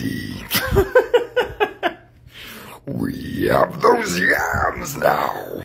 lady. We have those yams now.